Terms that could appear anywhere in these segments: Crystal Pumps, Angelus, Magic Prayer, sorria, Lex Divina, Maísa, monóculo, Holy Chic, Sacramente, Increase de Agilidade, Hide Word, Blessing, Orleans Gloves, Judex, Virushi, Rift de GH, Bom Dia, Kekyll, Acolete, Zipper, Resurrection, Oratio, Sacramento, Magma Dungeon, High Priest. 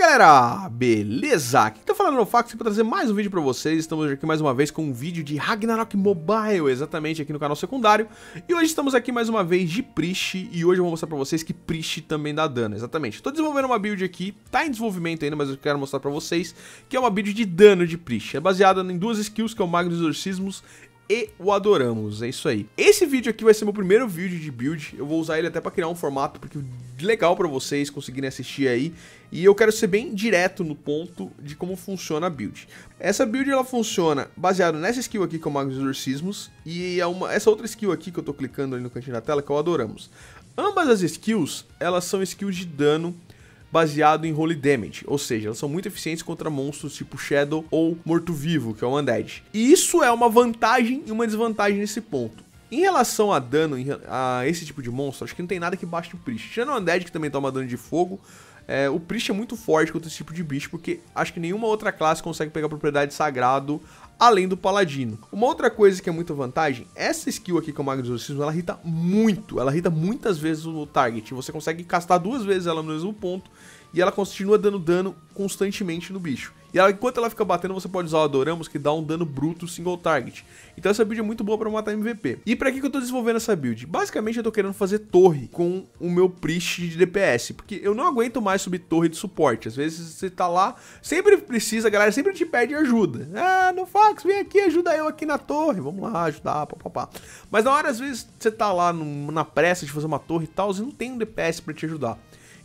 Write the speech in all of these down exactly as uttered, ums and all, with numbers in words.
galera, beleza? Aqui tá falando NoFax para trazer mais um vídeo para vocês. Estamos aqui mais uma vez com um vídeo de Ragnarok Mobile, exatamente aqui no canal secundário. E hoje estamos aqui mais uma vez de Priest, e hoje eu vou mostrar para vocês que Priest também dá dano, exatamente. Estou desenvolvendo uma build aqui, tá em desenvolvimento ainda, mas eu quero mostrar para vocês que é uma build de dano de Priest. É baseada em duas skills, que é o Magnus Exorcismus e o Adoramus, é isso aí. Esse vídeo aqui vai ser meu primeiro vídeo de build. Eu vou usar ele até pra criar um formato porque legal pra vocês conseguirem assistir aí. E eu quero ser bem direto no ponto de como funciona a build. Essa build ela funciona baseado nessa skill aqui que é o Magnus Exorcismus e é uma, essa outra skill aqui que eu tô clicando ali no cantinho da tela que é o Adoramus. Ambas as skills, elas são skills de dano baseado em Holy Damage, ou seja, elas são muito eficientes contra monstros tipo Shadow ou Morto-Vivo, que é o Undead. E isso é uma vantagem e uma desvantagem nesse ponto. Em relação a dano a esse tipo de monstro, acho que não tem nada que baixe o Priest. Tirando o Undead, que também toma dano de fogo, é, o Priest é muito forte contra esse tipo de bicho, porque acho que nenhuma outra classe consegue pegar propriedade sagrado além do Paladino. Uma outra coisa que é muita vantagem, essa skill aqui que é o Magnus Exorcismus, ela hita muito, ela hita muitas vezes o target. Você consegue castar duas vezes ela no mesmo ponto e ela continua dando dano constantemente no bicho. E ela, enquanto ela fica batendo, você pode usar o Adoramus, que dá um dano bruto single target. Então essa build é muito boa pra matar M V P. E pra que que eu tô desenvolvendo essa build? Basicamente eu tô querendo fazer torre com o meu Priest de D P S, porque eu não aguento mais subir torre de suporte. Às vezes você tá lá, sempre precisa, a galera sempre te pede ajuda. Ah, NoFax, vem aqui, ajuda eu aqui na torre. Vamos lá, ajudar, papapá. Mas na hora, às vezes, você tá lá no, na pressa de fazer uma torre e tal, você não tem um D P S pra te ajudar.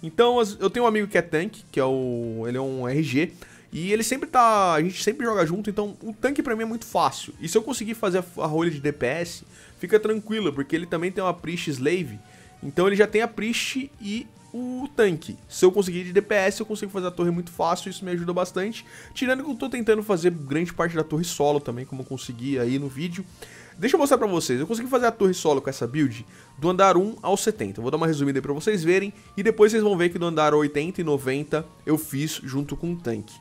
Então eu tenho um amigo que é tanque, que é o... ele é um R G. E ele sempre tá... a gente sempre joga junto, então o tanque pra mim é muito fácil. E se eu conseguir fazer a rolha de D P S, fica tranquilo, porque ele também tem uma Priest Slave. Então ele já tem a Priest e o tanque. Se eu conseguir de D P S, eu consigo fazer a torre muito fácil, isso me ajuda bastante. Tirando que eu tô tentando fazer grande parte da torre solo também, como eu consegui aí no vídeo. Deixa eu mostrar pra vocês, eu consegui fazer a torre solo com essa build do andar um ao setenta. Eu vou dar uma resumida aí pra vocês verem, e depois vocês vão ver que do andar oitenta e noventa eu fiz junto com o tanque.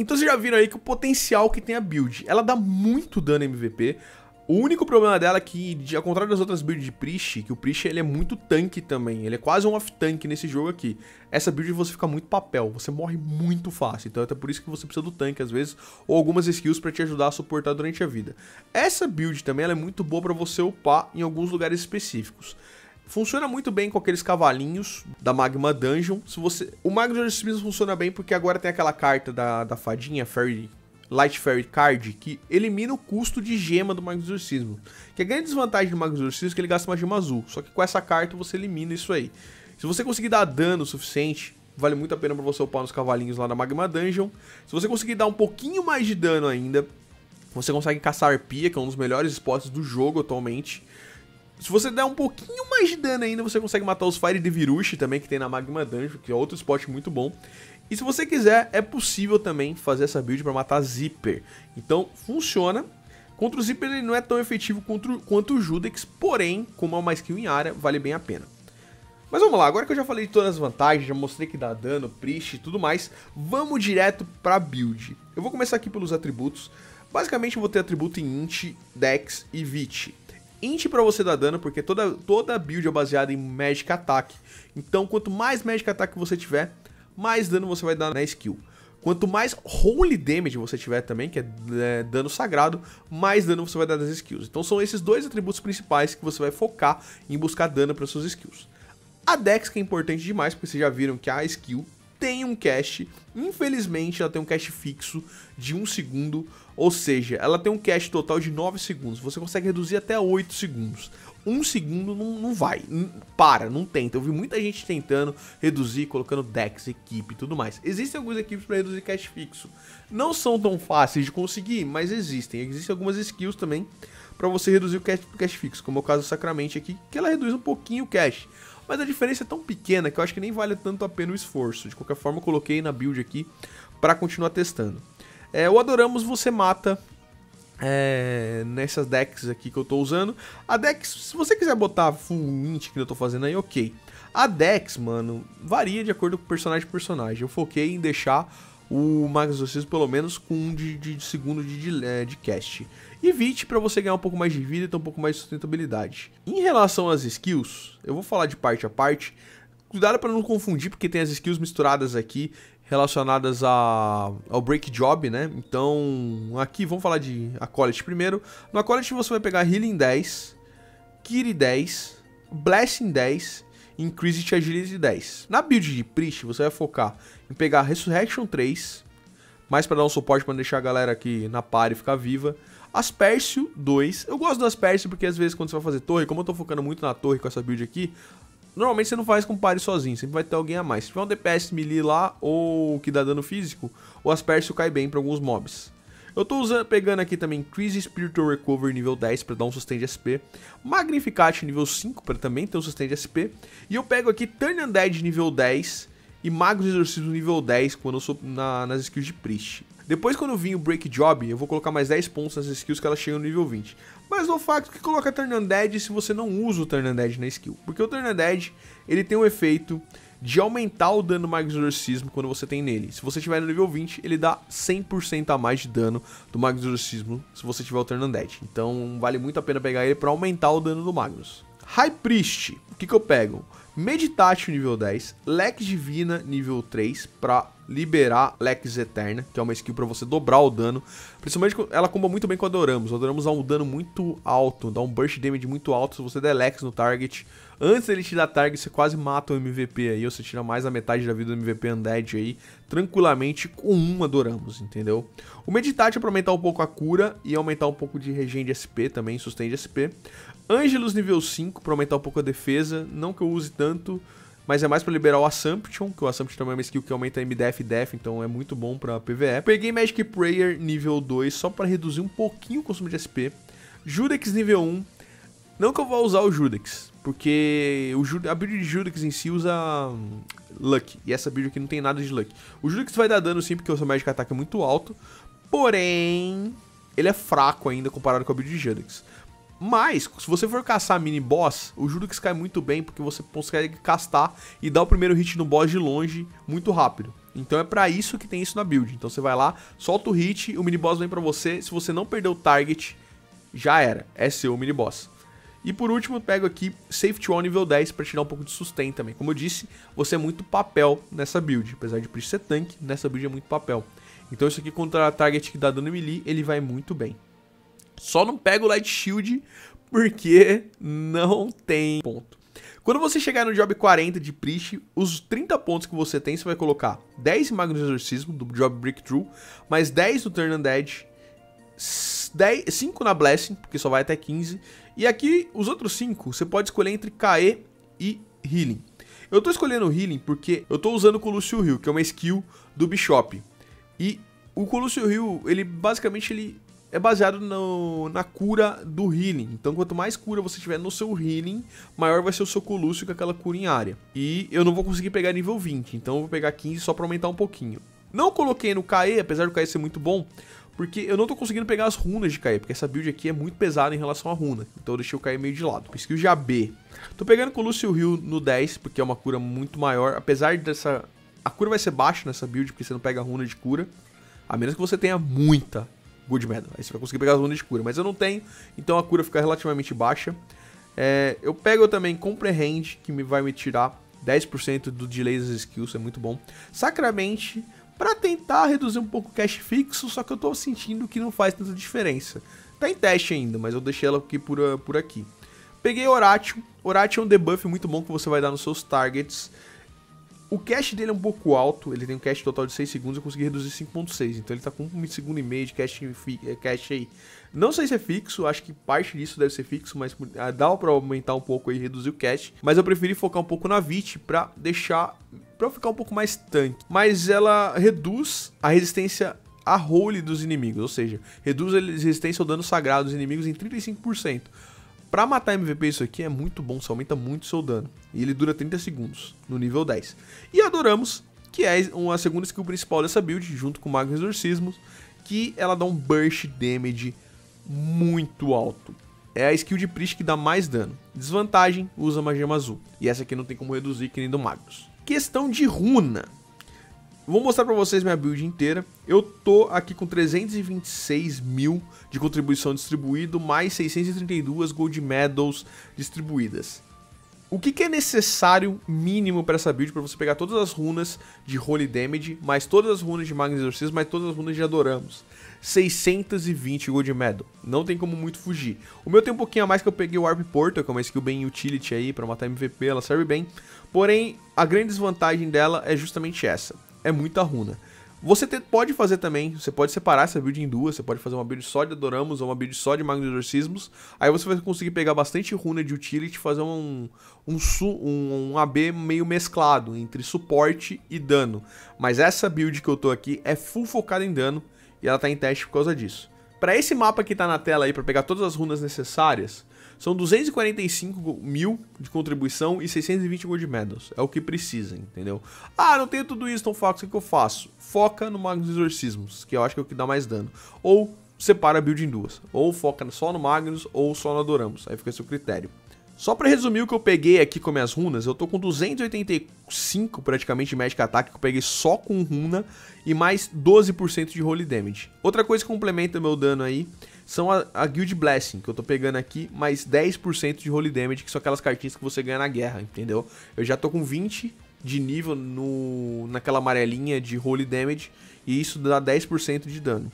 Então vocês já viram aí que o potencial que tem a build. Ela dá muito dano M V P. O único problema dela é que, ao contrário das outras builds de Priest, que o Priest ele é muito tanque também. Ele é quase um off-tank nesse jogo aqui. Essa build você fica muito papel, você morre muito fácil. Então é até por isso que você precisa do tanque às vezes, ou algumas skills pra te ajudar a suportar durante a vida. Essa build também ela é muito boa pra você upar em alguns lugares específicos. Funciona muito bem com aqueles cavalinhos da Magma Dungeon. Se você... O Magnus Exorcismus funciona bem porque agora tem aquela carta da, da fadinha, Fairy... Light Fairy Card, que elimina o custo de gema do Magnus Exorcismus. Que a grande desvantagem do Magnus Exorcismus é que ele gasta uma gema azul. Só que com essa carta você elimina isso aí. Se você conseguir dar dano o suficiente, vale muito a pena pra você upar nos cavalinhos lá na Magma Dungeon. Se você conseguir dar um pouquinho mais de dano ainda, você consegue caçar Arpia, que é um dos melhores spots do jogo atualmente. Se você der um pouquinho mais de dano ainda, você consegue matar os Fire de Virushi também, que tem na Magma Dungeon, que é outro spot muito bom. E se você quiser, é possível também fazer essa build pra matar Zipper. Então, funciona. Contra o Zipper ele não é tão efetivo quanto o Judex, porém, como é uma skill em área, vale bem a pena. Mas vamos lá, agora que eu já falei de todas as vantagens, já mostrei que dá dano, priest e tudo mais, vamos direto pra build. Eu vou começar aqui pelos atributos. Basicamente eu vou ter atributo em Int, Dex e Vit. Int pra você dar dano, porque toda, toda build é baseada em Magic Attack. Então, quanto mais Magic Attack você tiver, mais dano você vai dar na skill. Quanto mais Holy Damage você tiver também, que é, é dano sagrado, mais dano você vai dar das skills. Então são esses dois atributos principais que você vai focar em buscar dano para suas skills. A Dex, que é importante demais, porque vocês já viram que a skill tem um cast. Infelizmente ela tem um cast fixo de um segundo, ou seja, ela tem um cast total de nove segundos, você consegue reduzir até oito segundos. Um segundo não, não vai, não, para, não tenta. Eu vi muita gente tentando reduzir, colocando Dex, equipe e tudo mais. Existem algumas equipes para reduzir cast fixo, não são tão fáceis de conseguir, mas existem, existem algumas skills também para você reduzir o cast, o cast fixo, como é o caso do Sacramento aqui, que ela reduz um pouquinho o cast. Mas a diferença é tão pequena que eu acho que nem vale tanto a pena o esforço. De qualquer forma, eu coloquei na build aqui pra continuar testando. É, o Adoramus você mata é, nessas decks aqui que eu tô usando. A Dex, se você quiser botar full mint que eu tô fazendo aí, ok. A Dex, mano, varia de acordo com personagem por personagem. Eu foquei em deixar o Magnus Exorcismus pelo menos com um de, de, de segundo de, de, de cast. E Vit pra você ganhar um pouco mais de vida e ter um pouco mais de sustentabilidade. Em relação às skills, eu vou falar de parte a parte. Cuidado pra não confundir, porque tem as skills misturadas aqui relacionadas a, ao break job, né? Então aqui vamos falar de Acolete primeiro. No Acolete você vai pegar Healing dez, Kiri dez, Blessing dez, Increase de Agilidade dez. Na build de Priest, você vai focar em pegar Resurrection três, mais pra dar um suporte pra deixar a galera aqui na party ficar viva. Aspersio dois. Eu gosto do Aspersio porque às vezes quando você vai fazer torre, como eu tô focando muito na torre com essa build aqui, normalmente você não faz com party sozinho, sempre vai ter alguém a mais. Se tiver um D P S melee lá ou que dá dano físico, o Aspersio cai bem pra alguns mobs. Eu tô usando, pegando aqui também Increase Spiritual Recovery nível dez para dar um sustain de S P, Magnificat nível cinco para também ter um sustain de S P, e eu pego aqui Turn Undead nível dez e Magnus Exorcismus nível dez quando eu sou na, nas skills de Priest. Depois quando vir o Break Job, eu vou colocar mais dez pontos nas skills que ela chega no nível vinte. Mas no fato que coloca Turn Undead se você não usa o Turn Undead na skill, porque o Turn Undead ele tem um efeito de aumentar o dano do Magnus Exorcismus quando você tem nele. Se você tiver no nível vinte, ele dá cem por cento a mais de dano do Magnus Exorcismus se você tiver o Turn Undead. Então vale muito a pena pegar ele para aumentar o dano do Magnus. High Priest, o que que eu pego? Meditatio nível dez, Lex Divina nível três para liberar Lex Aeterna, que é uma skill para você dobrar o dano. Principalmente ela comba muito bem com a Adoramus. A Adoramus dá um dano muito alto, dá um burst damage muito alto se você der Lex no target. Antes dele te dar target, você quase mata o M V P aí, ou você tira mais da metade da vida do M V P Undead aí, tranquilamente com um Adoramus, entendeu? O Meditatio é pra aumentar um pouco a cura e aumentar um pouco de regen de S P também, sustain de S P. Angelus nível cinco pra aumentar um pouco a defesa, não que eu use tanto, mas é mais pra liberar o Assumption, que o Assumption também é uma skill que aumenta M D F e Def, então é muito bom pra P V E. Peguei Magic Prayer nível dois, só pra reduzir um pouquinho o consumo de S P. Judex nível um, não que eu vou usar o Judex, porque o, a build de Judex em si usa Luck, e essa build aqui não tem nada de Luck. O Judex vai dar dano sim, porque o seu Magic Attack é muito alto, porém, ele é fraco ainda comparado com a build de Judex. Mas, se você for caçar mini-boss, o Judex cai muito bem, porque você consegue castar e dar o primeiro hit no boss de longe muito rápido. Então é pra isso que tem isso na build. Então você vai lá, solta o hit, o miniboss vem pra você. Se você não perder o target, já era. É seu o miniboss. E por último, eu pego aqui Safety Wall nível dez para tirar um pouco de sustain também. Como eu disse, você é muito papel nessa build. Apesar de Priest ser tanque, nessa build é muito papel. Então isso aqui contra a target que dá dano melee, ele vai muito bem. Só não pego o Light Shield porque não tem ponto. Quando você chegar no Job quarenta de Priest, os trinta pontos que você tem, você vai colocar dez em Magnus Exorcismo, do Job Breakthrough, mais dez no Turn Undead, cinco na Blessing, porque só vai até quinze. E aqui, os outros cinco, você pode escolher entre K E e Healing. Eu tô escolhendo Healing porque eu tô usando o Coluceo Heal, que é uma skill do Bishop. E o Coluceo Heal, ele basicamente ele é baseado no, na cura do Healing. Então, quanto mais cura você tiver no seu Healing, maior vai ser o seu Coluceo com aquela cura em área. E eu não vou conseguir pegar nível vinte, então eu vou pegar quinze só pra aumentar um pouquinho. Não coloquei no K E, apesar do K E ser muito bom, porque eu não tô conseguindo pegar as runas de K E, porque essa build aqui é muito pesada em relação à runa. Então eu deixei o K E meio de lado. Skill já B. Tô pegando com o Coluceo Heal no dez, porque é uma cura muito maior. Apesar dessa... a cura vai ser baixa nessa build, porque você não pega runa de cura. A menos que você tenha muita Good Metal. Aí você vai conseguir pegar as runas de cura. Mas eu não tenho, então a cura fica relativamente baixa. É, eu pego também Comprehend, que me vai me tirar dez por cento do delay das skills, é muito bom. Sacramente, pra tentar reduzir um pouco o cash fixo, só que eu tô sentindo que não faz tanta diferença. Tá em teste ainda, mas eu deixei ela aqui por, por aqui. Peguei Oratio. Oratio é um debuff muito bom que você vai dar nos seus targets. O cash dele é um pouco alto, ele tem um cash total de seis segundos, eu consegui reduzir cinco ponto seis, então ele tá com um segundo e meio de cash, cash aí. Não sei se é fixo, acho que parte disso deve ser fixo, mas dá pra aumentar um pouco aí, reduzir o cash. Mas eu preferi focar um pouco na Vit pra deixar, pra eu ficar um pouco mais tanque. Mas ela reduz a resistência a role dos inimigos, ou seja, reduz a resistência ao dano sagrado dos inimigos em trinta e cinco por cento. Pra matar M V P isso aqui é muito bom, só aumenta muito o seu dano. E ele dura trinta segundos, no nível dez. E Adoramus, que é a segunda skill principal dessa build, junto com o Magnus Exorcismus, que ela dá um burst damage muito alto. É a skill de Priest que dá mais dano. Desvantagem, usa magia azul. E essa aqui não tem como reduzir, que nem do Magnus. Questão de runa. Vou mostrar pra vocês minha build inteira. Eu tô aqui com trezentos e vinte e seis mil de contribuição distribuído, mais seiscentos e trinta e dois Gold Medals distribuídas. O que, que é necessário mínimo pra essa build? Pra você pegar todas as runas de Holy Damage, mais todas as runas de Magnus Exorcismo, mais todas as runas de Adoramus. seiscentos e vinte Gold Medal. Não tem como muito fugir. O meu tem um pouquinho a mais que eu peguei o Warp Portal, que é uma skill bem utility aí pra matar M V P, ela serve bem. Porém, a grande desvantagem dela é justamente essa. É muita runa. Você te, pode fazer também, você pode separar essa build em duas, você pode fazer uma build só de Adoramus ou uma build só de Magnus Exorcismus, aí você vai conseguir pegar bastante runa de utility e fazer um, um, um, um A B meio mesclado entre suporte e dano. Mas essa build que eu tô aqui é full focada em dano e ela tá em teste por causa disso. Para esse mapa que tá na tela aí, para pegar todas as runas necessárias, são duzentos e quarenta e cinco mil de contribuição e seiscentos e vinte Gold Medals. É o que precisa, entendeu? Ah, não tenho tudo isso, então Fox, o que eu faço? Foca no Magnus Exorcismos, que eu acho que é o que dá mais dano. Ou separa a build em duas. Ou foca só no Magnus, ou só no Adoramus. Aí fica a seu critério. Só pra resumir o que eu peguei aqui com minhas runas, eu tô com duzentos e oitenta e cinco praticamente de Magic Attack, que eu peguei só com runa, e mais doze por cento de Holy Damage. Outra coisa que complementa meu dano aí são a, a Guild Blessing, que eu tô pegando aqui, mais dez por cento de Holy Damage, que são aquelas cartinhas que você ganha na guerra, entendeu? Eu já tô com vinte de nível no, naquela amarelinha de Holy Damage, e isso dá dez por cento de dano.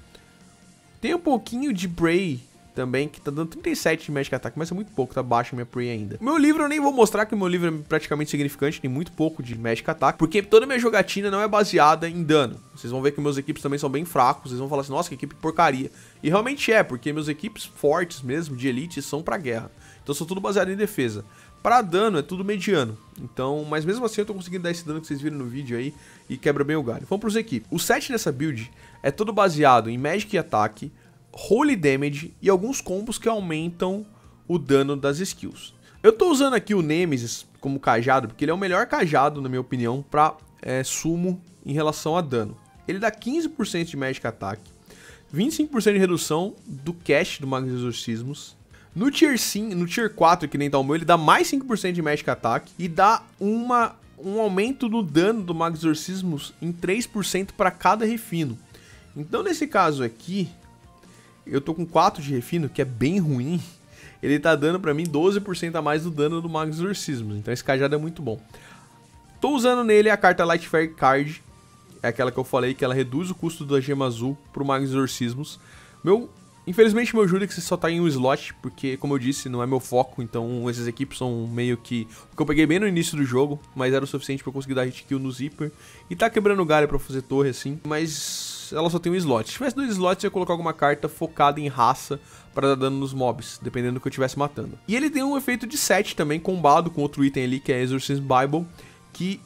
Tem um pouquinho de Bray também, que tá dando trinta e sete de Magic Attack, mas é muito pouco, tá baixo a minha Prey ainda. Meu livro eu nem vou mostrar, que o meu livro é praticamente insignificante, tem muito pouco de Magic Attack, porque toda a minha jogatina não é baseada em dano. Vocês vão ver que meus equipes também são bem fracos, vocês vão falar assim, nossa, que equipe porcaria. E realmente é, porque meus equipes fortes mesmo, de elite, são pra guerra. Então são tudo baseado em defesa. Pra dano é tudo mediano, então, mas mesmo assim eu tô conseguindo dar esse dano que vocês viram no vídeo aí e quebra bem o galho. Vamos pros equipes. O set dessa build é todo baseado em Magic Attack, Holy Damage e alguns combos que aumentam o dano das skills. Eu tô usando aqui o Nemesis como cajado, porque ele é o melhor cajado, na minha opinião, pra é, sumo em relação a dano. Ele dá quinze por cento de Magic Attack, vinte e cinco por cento de redução do cash do Magnus Exorcismus. No tier, cinco, no tier quatro, que nem tá o meu, ele dá mais cinco por cento de Magic Attack e dá uma um aumento no dano do Magnus Exorcismus em três por cento para cada refino. Então nesse caso aqui, eu tô com quatro de refino, que é bem ruim. Ele tá dando pra mim doze por cento a mais do dano do Magnus Exorcismus. Então esse cajado é muito bom. Tô usando nele a carta Light Fairy Card. É aquela que eu falei, que ela reduz o custo da gema azul pro Magnus Exorcismus. Meu, infelizmente meu Judex só tá em um slot, porque como eu disse, não é meu foco. Então essas equipes são meio que... Porque eu peguei bem no início do jogo, mas era o suficiente pra eu conseguir dar hit kill no Zipper. E tá quebrando galho pra fazer torre assim, mas... ela só tem um slot. Se tivesse dois slots, eu ia colocar alguma carta focada em raça para dar dano nos mobs, dependendo do que eu estivesse matando. E ele tem um efeito de sete também, combado com outro item ali, que é Exorcism Bible, que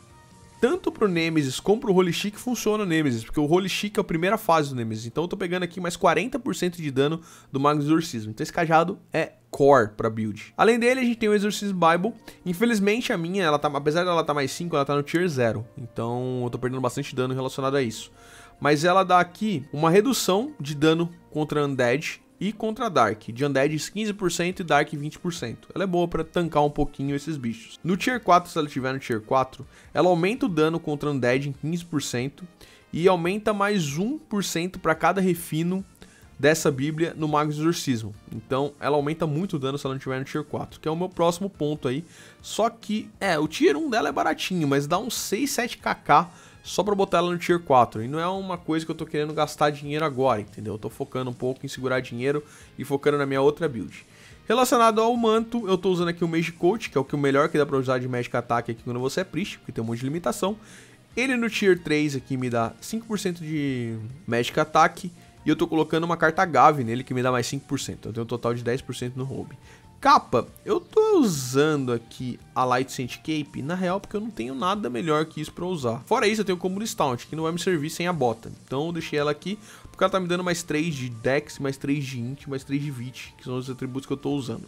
tanto pro Nemesis como pro Holy Chic funciona o Nemesis, porque o Holy Chic é a primeira fase do Nemesis. Então eu tô pegando aqui mais quarenta por cento de dano do Magnus Exorcismo. Então esse cajado é core pra build. Além dele, a gente tem o Exorcism Bible. Infelizmente a minha, ela tá, apesar dela tá mais cinco, ela tá no tier zero. Então eu tô perdendo bastante dano relacionado a isso. Mas ela dá aqui uma redução de dano contra Undead e contra Dark. De Undead quinze por cento e Dark vinte por cento. Ela é boa pra tancar um pouquinho esses bichos. No Tier quatro, se ela estiver no Tier quatro, ela aumenta o dano contra Undead em quinze por cento. E aumenta mais um por cento pra cada refino dessa bíblia no Magnus Exorcismo. Então ela aumenta muito o dano se ela não estiver no Tier quatro, que é o meu próximo ponto aí. Só que, é, o Tier um dela é baratinho, mas dá uns seis, sete k k. Só pra botar ela no Tier quatro. E não é uma coisa que eu tô querendo gastar dinheiro agora, entendeu? Eu tô focando um pouco em segurar dinheiro e focando na minha outra build. Relacionado ao manto, eu tô usando aqui o Magic Coach, que é o que o melhor que dá pra usar de Magic Attack aqui quando você é Priest, porque tem um monte de limitação. Ele no Tier três aqui me dá cinco por cento de Magic Attack. E eu tô colocando uma carta Gave nele que me dá mais cinco por cento. Então eu tenho um total de dez por cento no Robe. Capa, eu tô usando aqui a Light Saint Cape, na real, porque eu não tenho nada melhor que isso pra usar. Fora isso, eu tenho o Combo Stout, que não vai me servir sem a bota. Então eu deixei ela aqui, porque ela tá me dando mais três de Dex, mais três de Int, mais três de Vit, que são os atributos que eu tô usando.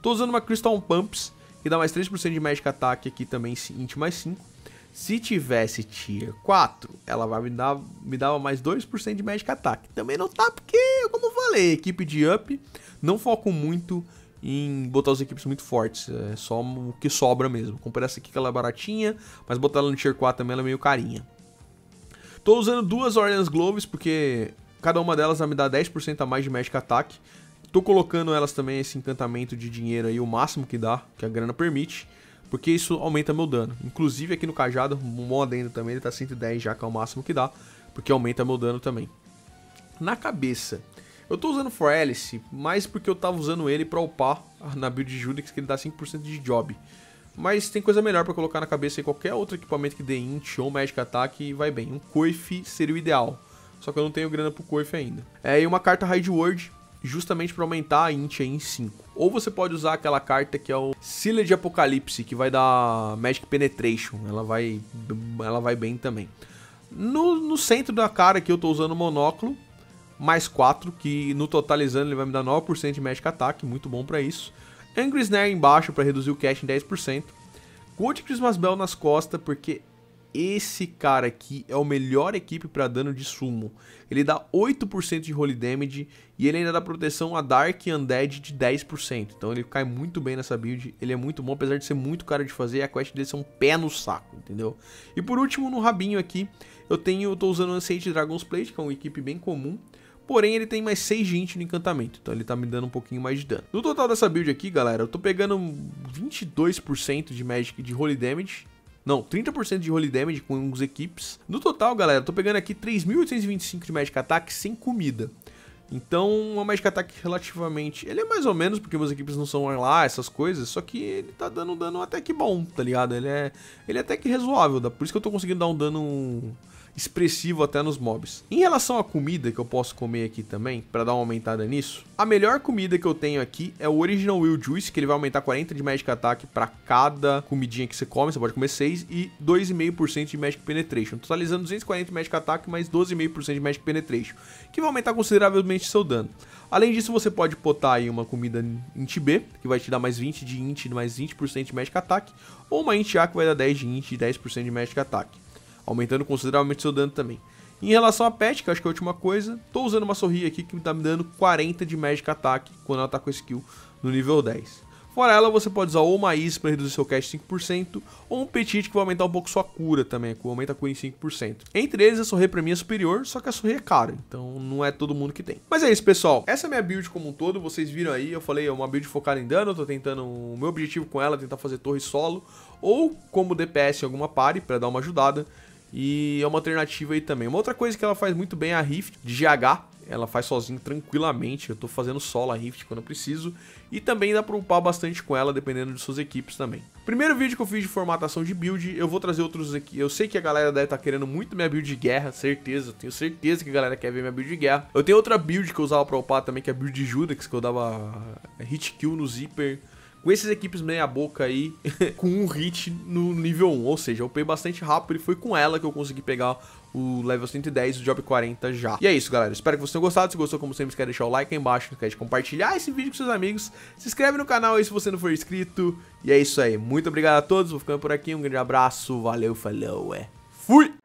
Tô usando uma Crystal Pumps, que dá mais três por cento de Magic Attack aqui também, Int mais cinco. Se tivesse Tier quatro, ela vai me dar me dava mais dois por cento de Magic Attack. Também não tá, porque, como eu falei, equipe de up, não foco muito em botar as equipes muito fortes, é só o que sobra mesmo. Comprei essa aqui que ela é baratinha, mas botar ela no Tier quatro também ela é meio carinha. Tô usando duas Orleans Gloves, porque cada uma delas vai me dar dez por cento a mais de Magic Attack. Tô colocando elas também, esse encantamento de dinheiro aí, o máximo que dá, que a grana permite, porque isso aumenta meu dano. Inclusive aqui no cajado, o mod ainda também, ele tá cento e dez já, que é o máximo que dá, porque aumenta meu dano também. Na cabeça... eu tô usando For Alice, mas porque eu tava usando ele pra upar na build de Judex, que ele dá cinco por cento de job. Mas tem coisa melhor pra colocar na cabeça em qualquer outro equipamento que dê Int ou Magic Attack e vai bem. Um Coif seria o ideal, só que eu não tenho grana pro Coif ainda. É, e uma carta Hide Word, justamente pra aumentar a Int aí em cinco. Ou você pode usar aquela carta que é o Sealed de Apocalipse, que vai dar Magic Penetration, ela vai, ela vai bem também. No, no centro da cara aqui eu tô usando o Monóculo, mais quatro, que no totalizando ele vai me dar nove por cento de Magic Attack, muito bom pra isso. Angry Snare embaixo pra reduzir o cash em dez por cento. Gold Christmas Bell nas costas, porque esse cara aqui é o melhor equipe pra dano de sumo. Ele dá oito por cento de Holy Damage e ele ainda dá proteção a Dark e Undead de dez por cento. Então ele cai muito bem nessa build, ele é muito bom, apesar de ser muito caro de fazer, a quest dele é um pé no saco, entendeu? E por último, no rabinho aqui, eu tenho, eu tô usando o Ancient Dragon's Plate, que é uma equipe bem comum. Porém, ele tem mais seis de Int no encantamento, então ele tá me dando um pouquinho mais de dano. No total dessa build aqui, galera, eu tô pegando vinte e dois por cento de Magic de Holy Damage. Não, trinta por cento de Holy Damage com uns equipes. No total, galera, eu tô pegando aqui três mil oitocentos e vinte e cinco de Magic Attack sem comida. Então, uma Magic Attack relativamente... ele é mais ou menos, porque meus equipes não são lá, essas coisas. Só que ele tá dando um dano até que bom, tá ligado? Ele é, ele é até que razoável, por isso que eu tô conseguindo dar um dano... expressivo até nos mobs. Em relação à comida que eu posso comer aqui também, pra dar uma aumentada nisso, a melhor comida que eu tenho aqui é o Original Will Juice, que ele vai aumentar quarenta por cento de Magic Attack pra cada comidinha que você come, você pode comer seis, e dois vírgula cinco por cento de Magic Penetration, totalizando duzentos e quarenta por cento de Magic Attack, mais doze vírgula cinco por cento de Magic Penetration, que vai aumentar consideravelmente seu dano. Além disso, você pode botar aí uma comida Int B, que vai te dar mais vinte por cento de Int, mais vinte por cento de Magic Attack, ou uma Int A, que vai dar dez por cento de Int e dez por cento de Magic Attack, aumentando consideravelmente seu dano também. Em relação a pet, que eu acho que é a última coisa, tô usando uma sorria aqui que tá me dando quarenta de Magic Attack quando ela tá com skill no nível dez. Fora ela, você pode usar ou uma Is para reduzir seu cast cinco por cento, ou um Petite que vai aumentar um pouco sua cura também, que aumenta a cura em cinco por cento. Entre eles, a Sorria pra mim é superior, só que a Sorria é cara, então não é todo mundo que tem. Mas é isso, pessoal. Essa é a minha build como um todo, vocês viram aí, eu falei, é uma build focada em dano, eu tô tentando, o meu objetivo com ela é tentar fazer torre solo, ou como D P S em alguma party, para dar uma ajudada, e é uma alternativa aí também. Uma outra coisa que ela faz muito bem é a Rift de G H, ela faz sozinho tranquilamente, eu tô fazendo solo a Rift quando eu preciso, e também dá pra upar bastante com ela, dependendo de suas equipes também. Primeiro vídeo que eu fiz de formatação de build, eu vou trazer outros aqui, eu sei que a galera deve tá querendo muito minha build de guerra, certeza, eu tenho certeza que a galera quer ver minha build de guerra. Eu tenho outra build que eu usava pra upar também, que é a build de Judex, que eu dava hit kill no Zipper, com essas equipes meia boca aí, com um hit no nível um, ou seja, eu upei bastante rápido e foi com ela que eu consegui pegar o level cento e dez, o job quarenta já. E é isso, galera, espero que vocês tenham gostado, se gostou, como sempre, quer deixar o like aí embaixo, não esquece de compartilhar esse vídeo com seus amigos, se inscreve no canal aí se você não for inscrito, e é isso aí, muito obrigado a todos, vou ficando por aqui, um grande abraço, valeu, falou, é, fui!